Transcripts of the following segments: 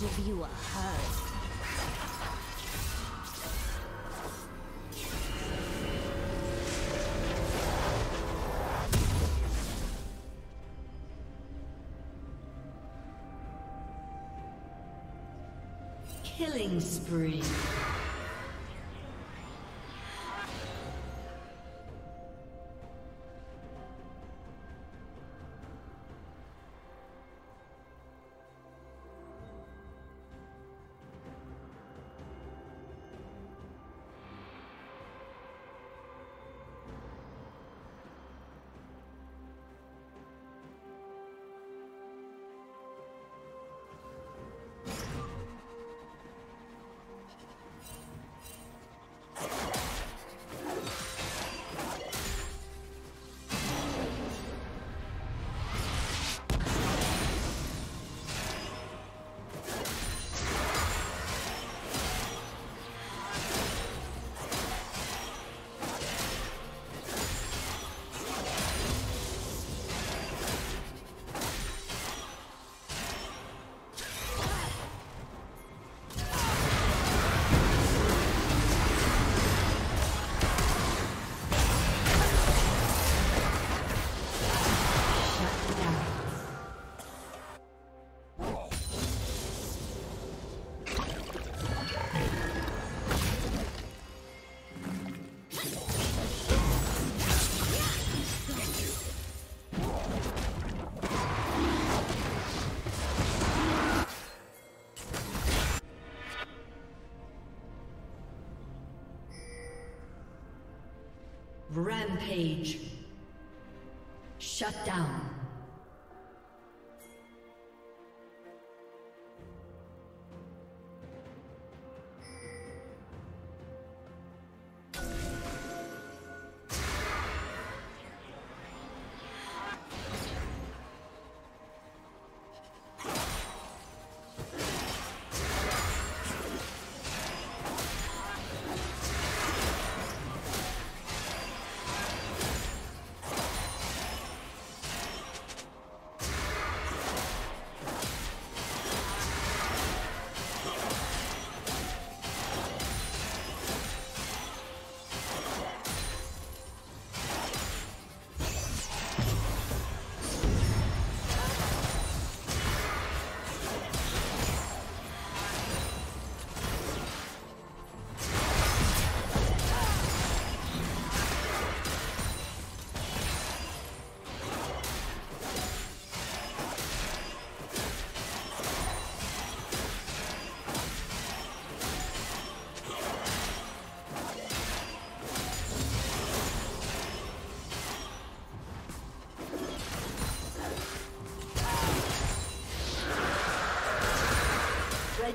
give you a hug. Killing spree. Rampage. Shut down. The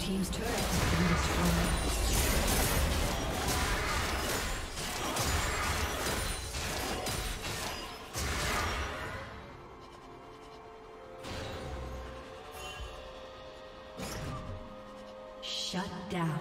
Team's turret has been destroyed. Shut down.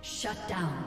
Shut down.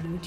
Blue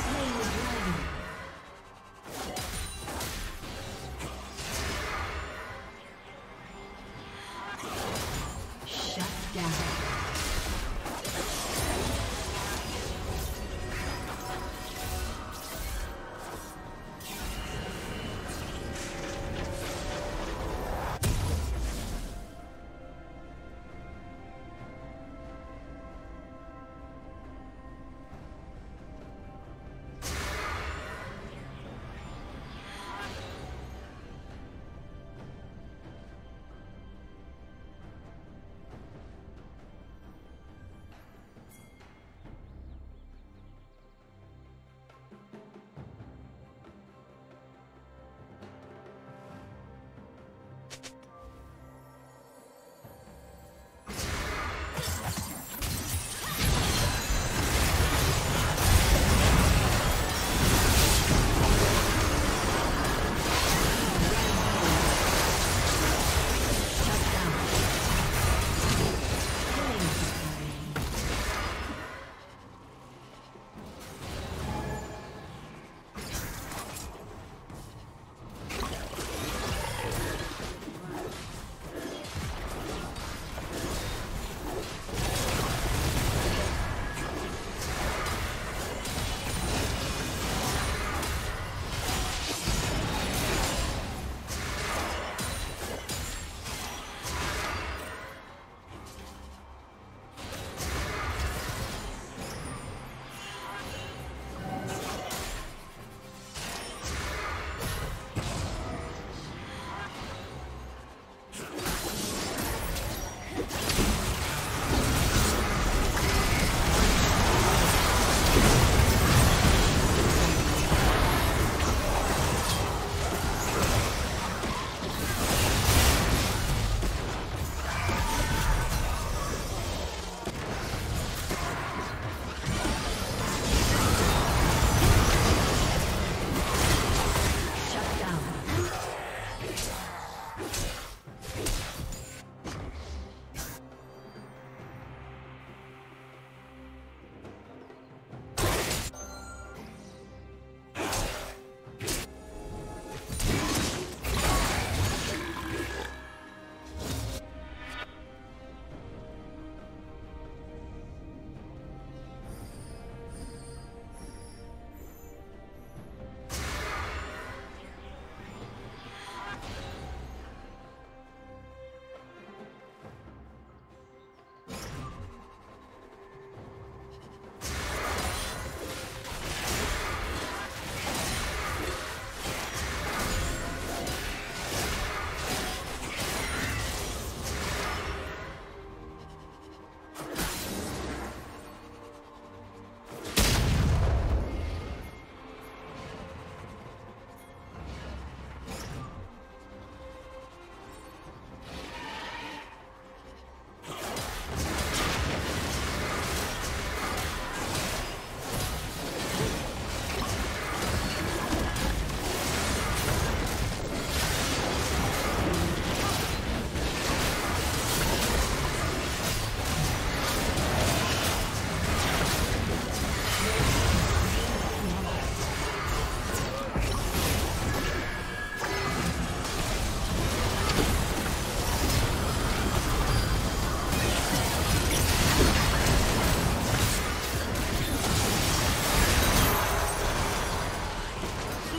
slain the dragon.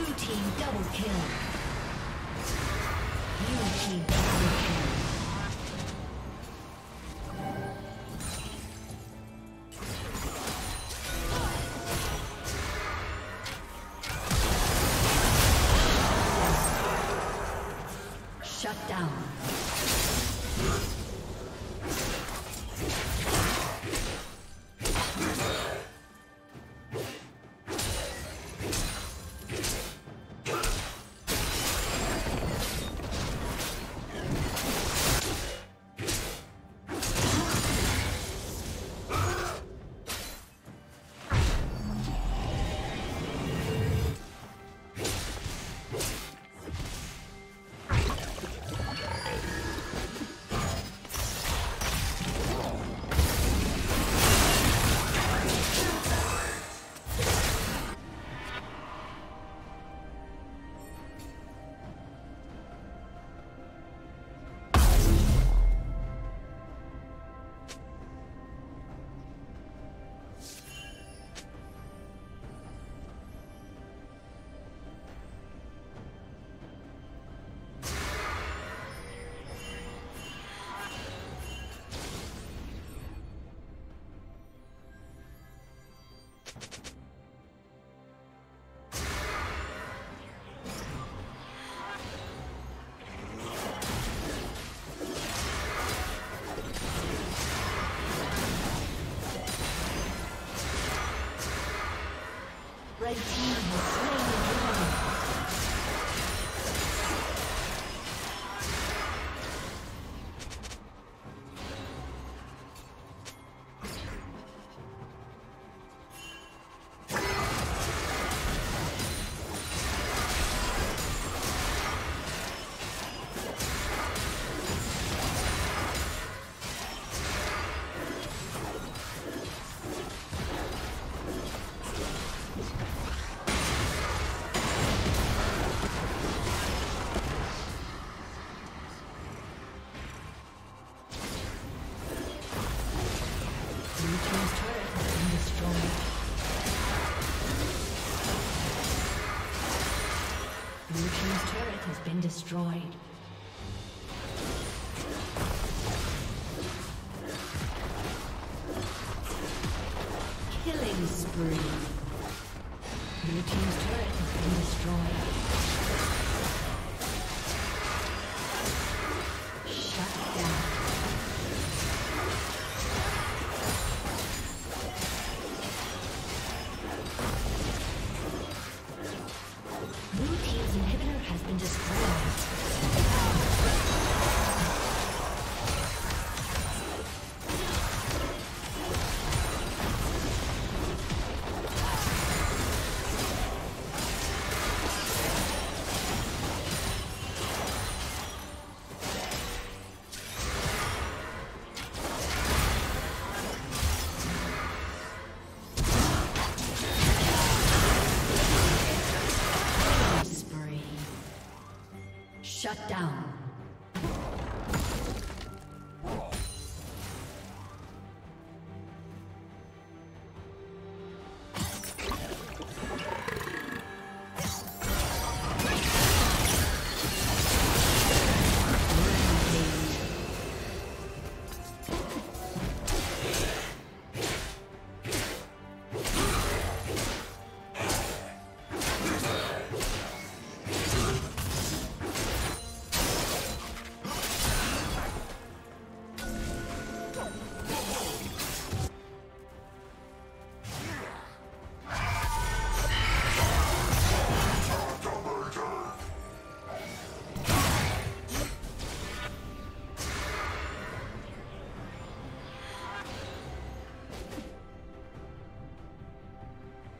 Blue team double kill. Blue team double kill. Red team has slain the dragon. Destroyed. Killing spree. Blue team's turret has been destroyed. Shut down. Blue team's inhibitor has been destroyed. Shut down.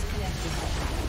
disconnected.